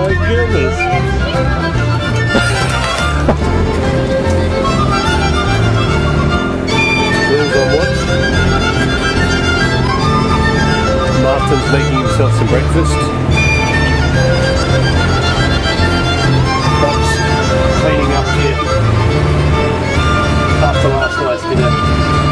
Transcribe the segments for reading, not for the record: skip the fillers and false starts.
my goodness. Martin's making himself some breakfast. Cleaning up here after last night's dinner.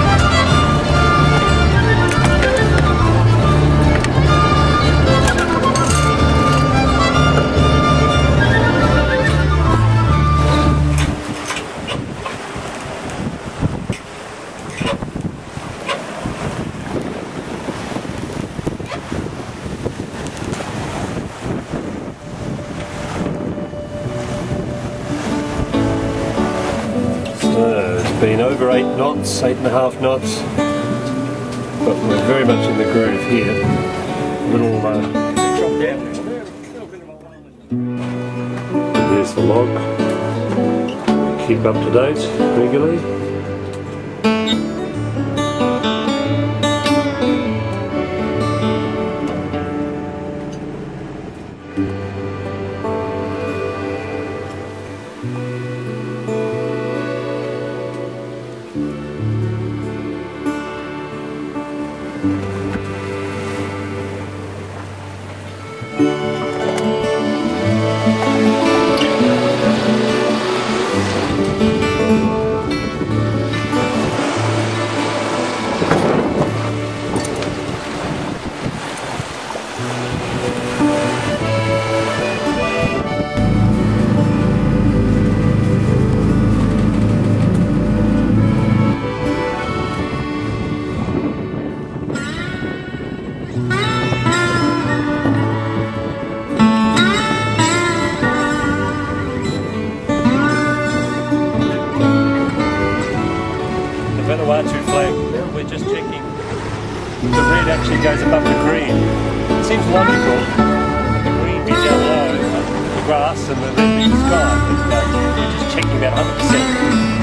Been over 8 knots, 8.5 knots, but we're very much in the groove here. There's the log. We keep up to date regularly. Goes above the green. It seems logical. The green be down low, the grass and the red be the sky. But we're just checking that 100%.